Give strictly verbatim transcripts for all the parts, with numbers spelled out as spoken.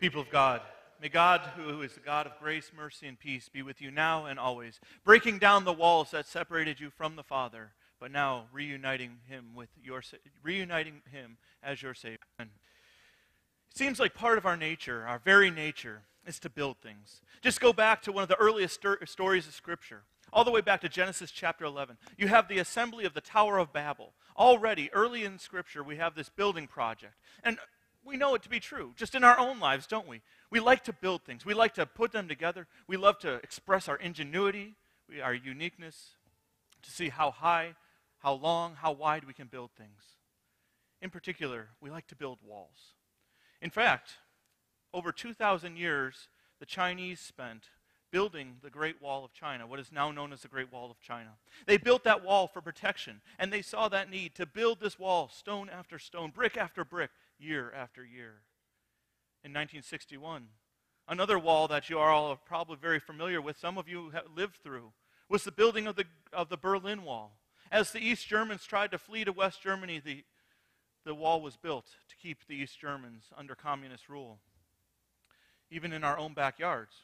People of God, may God, who is the God of grace, mercy, and peace, be with you now and always, breaking down the walls that separated you from the Father, but now reuniting him with your, reuniting him as your Savior. It seems like part of our nature, our very nature, is to build things. Just go back to one of the earliest stories of Scripture, all the way back to Genesis chapter eleven. You have the assembly of the Tower of Babel. Already, early in Scripture, we have this building project. And we know it to be true, just in our own lives, don't we? We like to build things. We like to put them together. We love to express our ingenuity, our uniqueness, to see how high, how long, how wide we can build things. In particular, we like to build walls. In fact, over two thousand years, the Chinese spent building the Great Wall of China, what is now known as the Great Wall of China. They built that wall for protection, and they saw that need to build this wall stone after stone, brick after brick, year after year. In nineteen sixty-one, another wall that you are all probably very familiar with, some of you have lived through, was the building of the, of the Berlin Wall. As the East Germans tried to flee to West Germany, the, the wall was built to keep the East Germans under communist rule. Even in our own backyards,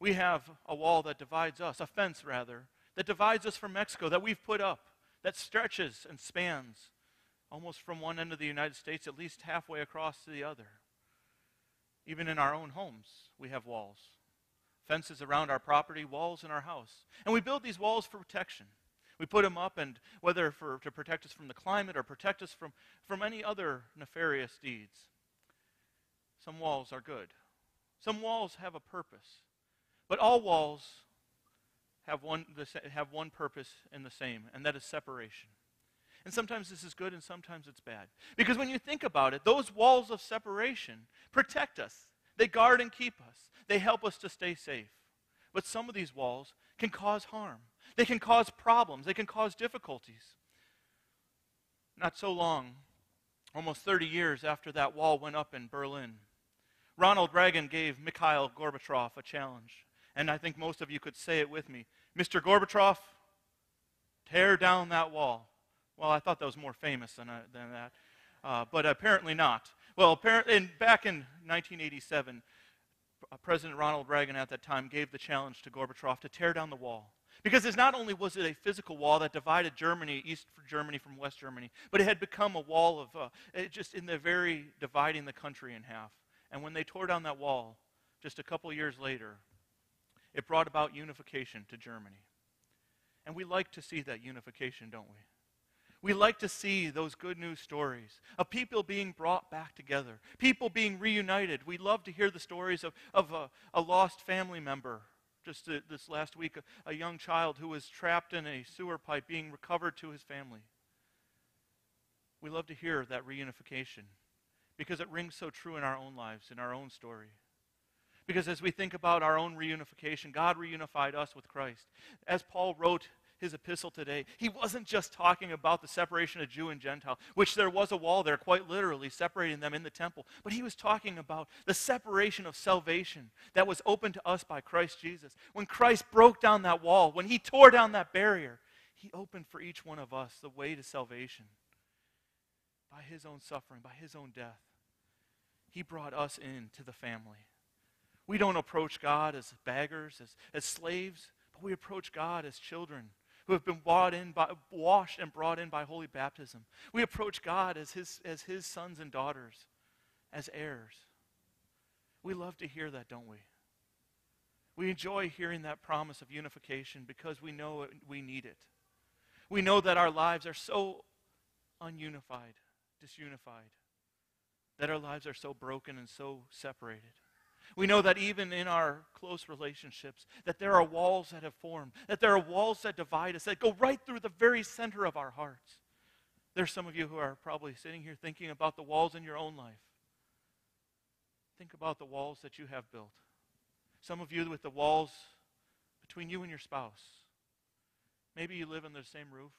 we have a wall that divides us, a fence rather, that divides us from Mexico, that we've put up, that stretches and spans almost from one end of the United States, at least halfway across to the other. Even in our own homes, we have walls. Fences around our property, walls in our house. And we build these walls for protection. We put them up, and whether for, to protect us from the climate or protect us from, from any other nefarious deeds. Some walls are good. Some walls have a purpose. But all walls have one, have one purpose and the same, and that is separation. And sometimes this is good and sometimes it's bad. Because when you think about it, those walls of separation protect us. They guard and keep us. They help us to stay safe. But some of these walls can cause harm. They can cause problems. They can cause difficulties. Not so long, almost thirty years after that wall went up in Berlin, Ronald Reagan gave Mikhail Gorbachev a challenge. And I think most of you could say it with me. Mister Gorbachev, tear down that wall. Well, I thought that was more famous than, uh, than that, uh, but apparently not. Well, apparently, in, back in nineteen eighty-seven, President Ronald Reagan at that time gave the challenge to Gorbachev to tear down the wall. Because it's not only was it a physical wall that divided Germany, East Germany from West Germany, but it had become a wall of, uh, it just in the very dividing the country in half. And when they tore down that wall, just a couple years later, it brought about unification to Germany. And we like to see that unification, don't we? We like to see those good news stories of people being brought back together, people being reunited. We love to hear the stories of, of a, a lost family member. Just uh, this last week, a, a young child who was trapped in a sewer pipe being recovered to his family. We love to hear that reunification because it rings so true in our own lives, in our own story. Because as we think about our own reunification, God reunified us with Christ. As Paul wrote his epistle today, he wasn't just talking about the separation of Jew and Gentile, which there was a wall there quite literally separating them in the temple, but he was talking about the separation of salvation that was opened to us by Christ Jesus. When Christ broke down that wall, when he tore down that barrier, he opened for each one of us the way to salvation by his own suffering, by his own death. He brought us into the family. We don't approach God as beggars, as, as slaves, but we approach God as children who have been brought in by, washed and brought in by holy baptism. We approach God as his, as his sons and daughters, as heirs. We love to hear that, don't we? We enjoy hearing that promise of unification because we know it, we need it. We know that our lives are so ununified, disunified, that our lives are so broken and so separated. We know that even in our close relationships, that there are walls that have formed, that there are walls that divide us, that go right through the very center of our hearts. There's some of you who are probably sitting here thinking about the walls in your own life. Think about the walls that you have built. Some of you with the walls between you and your spouse. Maybe you live under the same roof,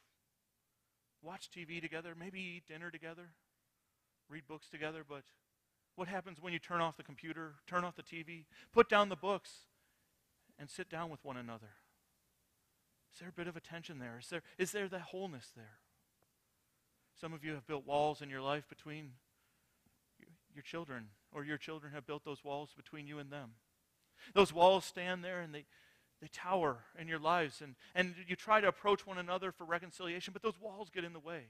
watch T V together, maybe eat dinner together, read books together, but what happens when you turn off the computer, turn off the T V, put down the books, and sit down with one another? Is there a bit of a tension there? Is there, is there that wholeness there? Some of you have built walls in your life between your children or your children have built those walls between you and them. Those walls stand there and they, they tower in your lives, and, and you try to approach one another for reconciliation, but those walls get in the way.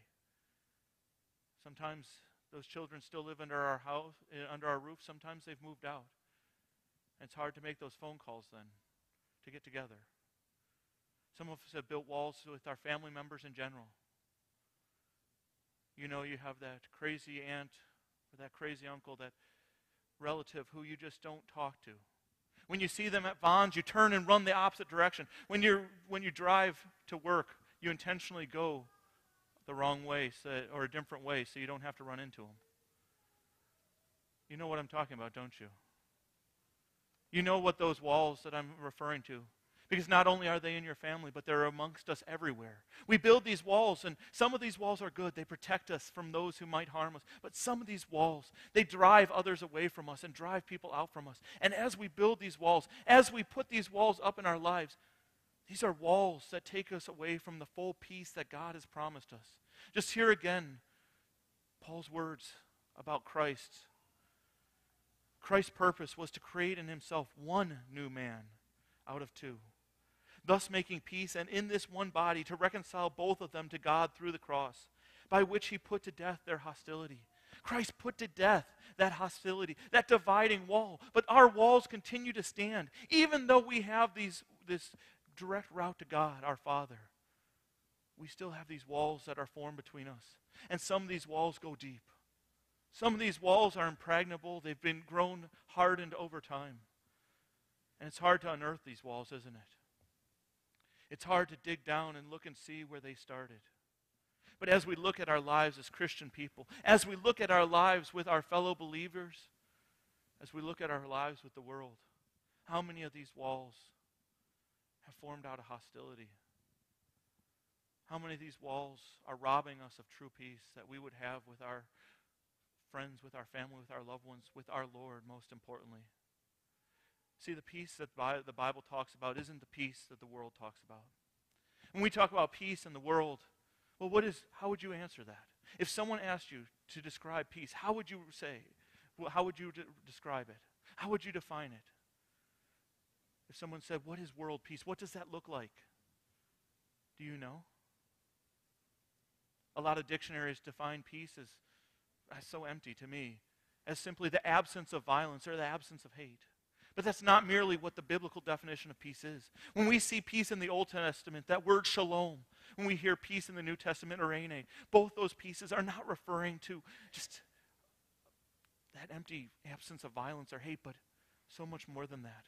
Sometimes those children still live under our house, under our roof. Sometimes they've moved out. And it's hard to make those phone calls then to get together. Some of us have built walls with our family members in general. You know, you have that crazy aunt or that crazy uncle, that relative who you just don't talk to. When you see them at Vons, you turn and run the opposite direction. When you when you drive to work, you intentionally go the wrong way so, or a different way so you don't have to run into them. You know what I'm talking about, don't you? You know what those walls that I'm referring to. Because not only are they in your family, but they're amongst us everywhere. We build these walls, and some of these walls are good. They protect us from those who might harm us. But some of these walls, they drive others away from us and drive people out from us. And as we build these walls, as we put these walls up in our lives, these are walls that take us away from the full peace that God has promised us. Just hear again Paul's words about Christ. Christ's purpose was to create in himself one new man out of two, thus making peace, and in this one body to reconcile both of them to God through the cross, by which he put to death their hostility. Christ put to death that hostility, that dividing wall. But our walls continue to stand, even though we have these, this direct route to God, our Father. We still have these walls that are formed between us. And some of these walls go deep. Some of these walls are impregnable. They've been grown hardened over time. And it's hard to unearth these walls, isn't it? It's hard to dig down and look and see where they started. But as we look at our lives as Christian people, as we look at our lives with our fellow believers, as we look at our lives with the world, how many of these walls have formed out of hostility? How many of these walls are robbing us of true peace that we would have with our friends, with our family, with our loved ones, with our Lord, most importantly? See, the peace that the Bible talks about isn't the peace that the world talks about. When we talk about peace in the world, well, what is? How would you answer that? If someone asked you to describe peace, how would you say, well, how would you de- describe it? How would you define it? If someone said, what is world peace? What does that look like? Do you know? A lot of dictionaries define peace as, as so empty to me, as simply the absence of violence or the absence of hate. But that's not merely what the biblical definition of peace is. When we see peace in the Old Testament, that word shalom, when we hear peace in the New Testament, eirene, both those pieces are not referring to just that empty absence of violence or hate, but so much more than that.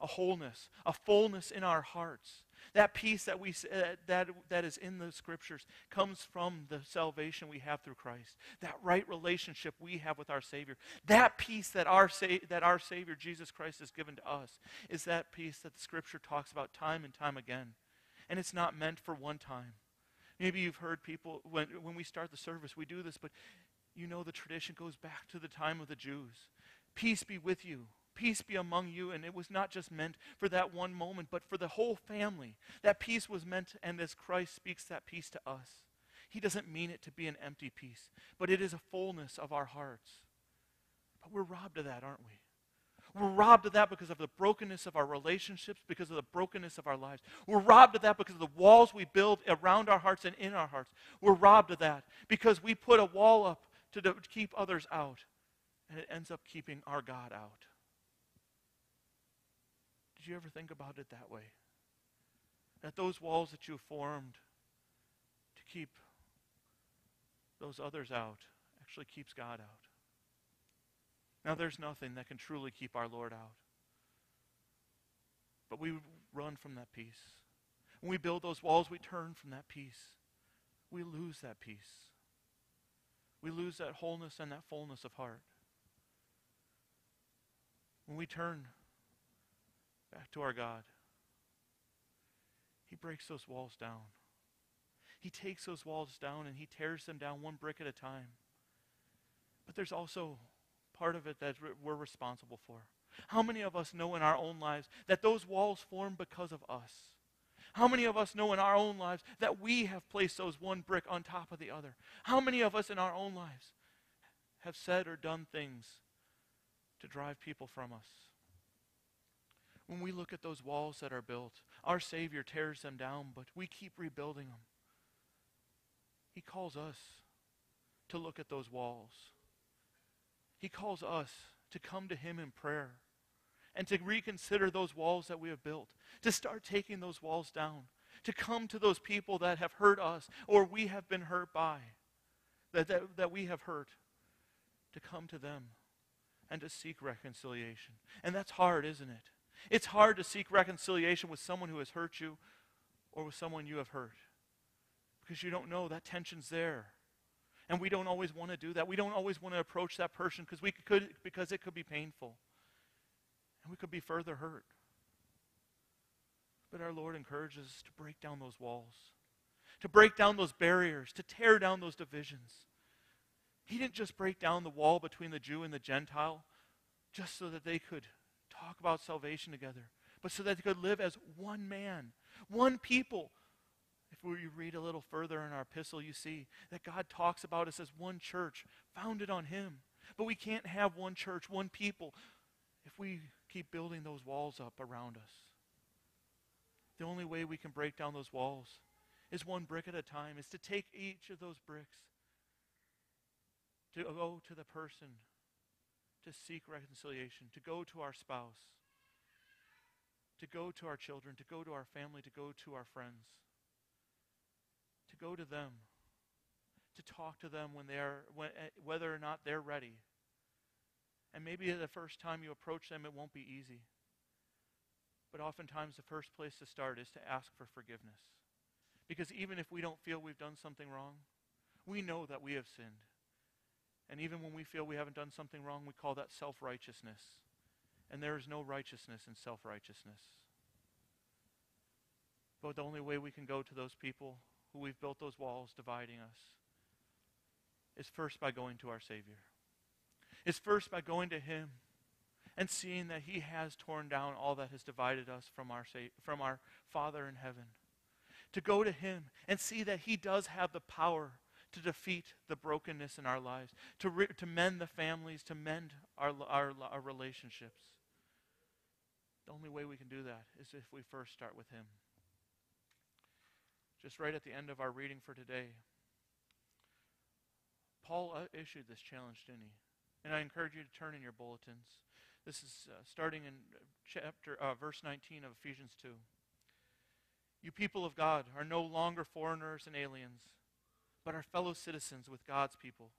A wholeness, a fullness in our hearts. That peace that, we, uh, that, that is in the Scriptures comes from the salvation we have through Christ, that right relationship we have with our Savior. That peace that our, sa- that our Savior, Jesus Christ, has given to us is that peace that the Scripture talks about time and time again. And it's not meant for one time. Maybe you've heard people, when, when we start the service, we do this, but you know the tradition goes back to the time of the Jews. Peace be with you. Peace be among you, and it was not just meant for that one moment, but for the whole family. That peace was meant, and as Christ speaks that peace to us, he doesn't mean it to be an empty peace, but it is a fullness of our hearts. But we're robbed of that, aren't we? We're robbed of that because of the brokenness of our relationships, because of the brokenness of our lives. We're robbed of that because of the walls we build around our hearts and in our hearts. We're robbed of that because we put a wall up to, to keep others out, and it ends up keeping our God out. Did you ever think about it that way? That those walls that you formed to keep those others out actually keeps God out. Now, there's nothing that can truly keep our Lord out. But we run from that peace. When we build those walls, we turn from that peace. We lose that peace. We lose that wholeness and that fullness of heart. When we turn back to our God, he breaks those walls down. He takes those walls down and he tears them down one brick at a time. But there's also part of it that we're responsible for. How many of us know in our own lives that those walls form because of us? How many of us know in our own lives that we have placed those one brick on top of the other? How many of us in our own lives have said or done things to drive people from us. When we look at those walls that are built, our Savior tears them down, but we keep rebuilding them. He calls us to look at those walls. He calls us to come to Him in prayer and to reconsider those walls that we have built, to start taking those walls down, to come to those people that have hurt us or we have been hurt by, that, that, that we have hurt, to come to them and to seek reconciliation. And that's hard, isn't it? It's hard to seek reconciliation with someone who has hurt you or with someone you have hurt, because you don't know that tension's there. And we don't always want to do that. We don't always want to approach that person because we could, because it could be painful. And we could be further hurt. But our Lord encourages us to break down those walls, to break down those barriers, to tear down those divisions. He didn't just break down the wall between the Jew and the Gentile just so that they could talk about salvation together, but so that they could live as one man, one people. If we read a little further in our epistle, you see that God talks about us as one church founded on Him. But we can't have one church, one people, if we keep building those walls up around us. The only way we can break down those walls is one brick at a time, is to take each of those bricks, to go to the person, to seek reconciliation, to go to our spouse, to go to our children, to go to our family, to go to our friends, to go to them, to talk to them when they are, when, whether or not they're ready. And maybe the first time you approach them, it won't be easy. But oftentimes the first place to start is to ask for forgiveness. Because even if we don't feel we've done something wrong, we know that we have sinned. And even when we feel we haven't done something wrong, we call that self-righteousness. And there is no righteousness in self-righteousness. But the only way we can go to those people who we've built those walls dividing us is first by going to our Savior. It's first by going to Him and seeing that He has torn down all that has divided us from our, from our Father in heaven. To go to Him and see that He does have the power to defeat the brokenness in our lives, to, re to mend the families, to mend our, our, our relationships. The only way we can do that is if we first start with Him. Just right at the end of our reading for today, Paul uh, issued this challenge, didn't he? And I encourage you to turn in your bulletins. This is uh, starting in chapter uh, verse nineteen of Ephesians two. You people of God are no longer foreigners and aliens, but are fellow citizens with God's people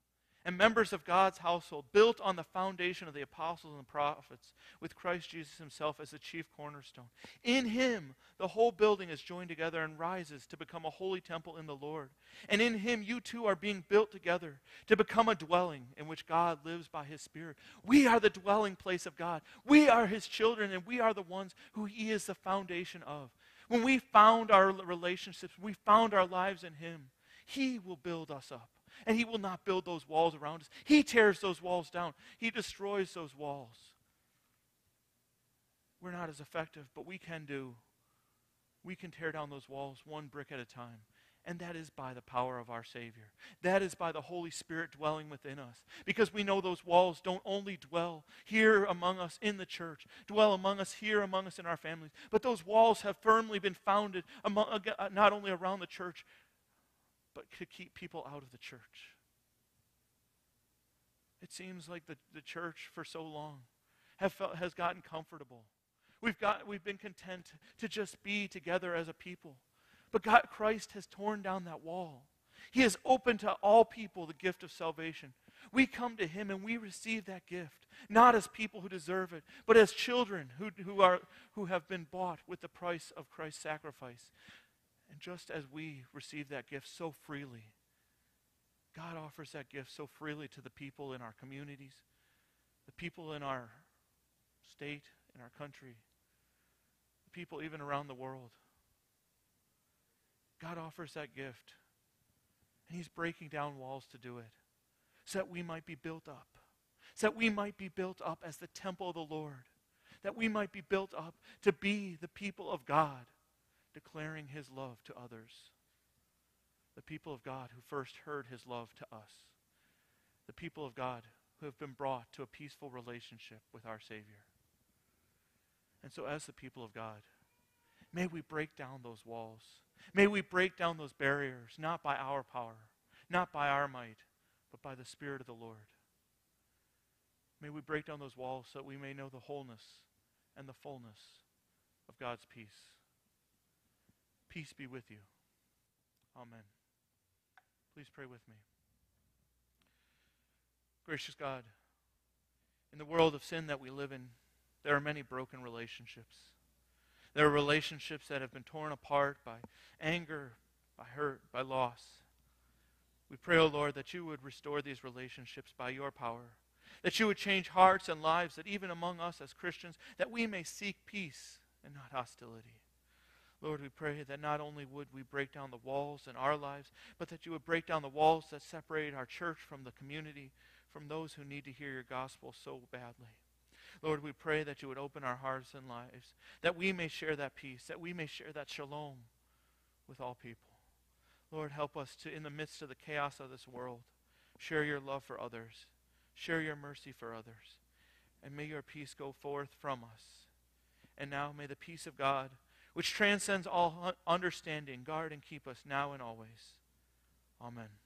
and members of God's household, built on the foundation of the apostles and the prophets, with Christ Jesus Himself as the chief cornerstone. In Him, the whole building is joined together and rises to become a holy temple in the Lord. And in Him, you too are being built together to become a dwelling in which God lives by His Spirit. We are the dwelling place of God. We are His children, and we are the ones who He is the foundation of. When we found our relationships, we found our lives in Him, He will build us up, and He will not build those walls around us. He tears those walls down. He destroys those walls. We're not as effective, but we can do. We can tear down those walls one brick at a time, and that is by the power of our Savior. That is by the Holy Spirit dwelling within us, because we know those walls don't only dwell here among us in the church, dwell among us here among us in our families, but those walls have firmly been founded among, not only around the church, but to keep people out of the church. It seems like the, the church for so long have felt, has gotten comfortable. We've, got, we've been content to just be together as a people. But God, Christ has torn down that wall. He has opened to all people the gift of salvation. We come to Him and we receive that gift, not as people who deserve it, but as children who, who, are, who have been bought with the price of Christ's sacrifice. And just as we receive that gift so freely, God offers that gift so freely to the people in our communities, the people in our state, in our country, the people even around the world. God offers that gift, and He's breaking down walls to do it, so that we might be built up, so that we might be built up as the temple of the Lord, that we might be built up to be the people of God, declaring His love to others. The people of God who first heard His love to us. The people of God who have been brought to a peaceful relationship with our Savior. And so as the people of God, may we break down those walls. May we break down those barriers, not by our power, not by our might, but by the Spirit of the Lord. May we break down those walls so that we may know the wholeness and the fullness of God's peace. Peace be with you. Amen. Please pray with me. Gracious God, in the world of sin that we live in, there are many broken relationships. There are relationships that have been torn apart by anger, by hurt, by loss. We pray, O Lord, that you would restore these relationships by your power, that you would change hearts and lives, that even among us as Christians, that we may seek peace and not hostility. Lord, we pray that not only would we break down the walls in our lives, but that you would break down the walls that separate our church from the community, from those who need to hear your gospel so badly. Lord, we pray that you would open our hearts and lives, that we may share that peace, that we may share that shalom with all people. Lord, help us to, in the midst of the chaos of this world, share your love for others, share your mercy for others, and may your peace go forth from us. And now may the peace of God, which transcends all understanding, guard and keep us now and always. Amen.